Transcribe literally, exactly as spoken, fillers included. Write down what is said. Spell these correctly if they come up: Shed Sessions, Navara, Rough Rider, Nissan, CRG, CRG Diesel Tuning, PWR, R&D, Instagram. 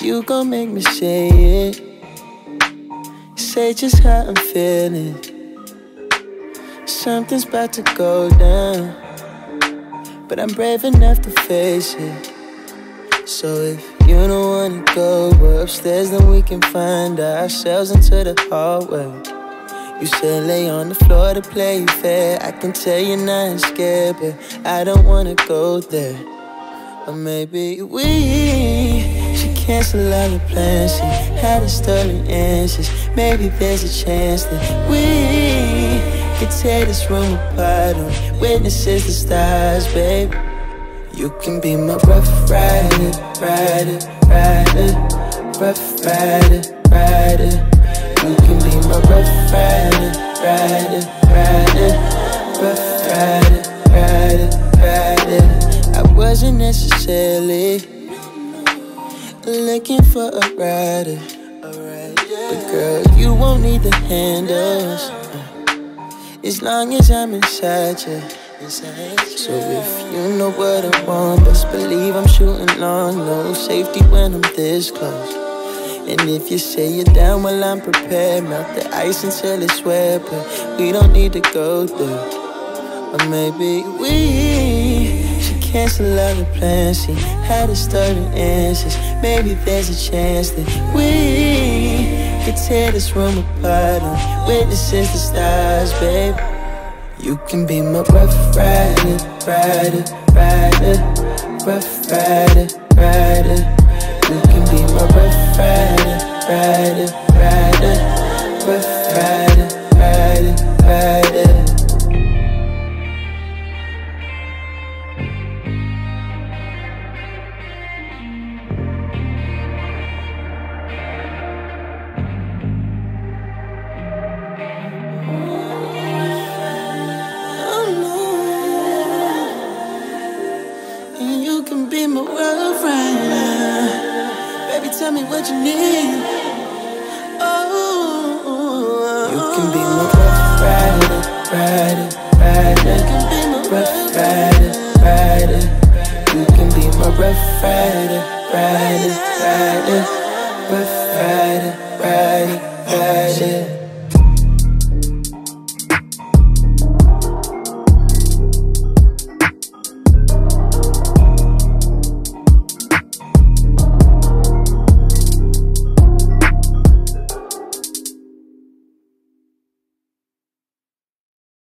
You gon' make me say it. Say just how I'm feeling. Something's about to go down, but I'm brave enough to face it. So if you don't wanna go upstairs, then we can find ourselves into the hallway. You still lay on the floor to play fair. I can tell you're not scared, but I don't wanna go there. Or maybe we should cancel all your plans and have a story answers. Maybe there's a chance that we could tear this room apart on witnesses to stars, babe. You can be my rough rider, rider, rider, rough rider, rider. You can be my rough rider, rider, rider, rough rider, rider, rider. I wasn't necessarily looking for a rider, but girl, you won't need the handles as long as I'm inside you. So if you know what I want, best believe I'm shooting on. No safety when I'm this close. And if you say you're down, well I'm prepared. Melt the ice until it's wet, but we don't need to go through. Or maybe we should cancel all the plans, see how the story answers. Maybe there's a chance that we could tear this room apart and witnesses the stars, babe. You can be my rough rider, rider, rider, rough rider, rider. You can be my rough rider, rider, rider, rough rider, rider, rider. What you need?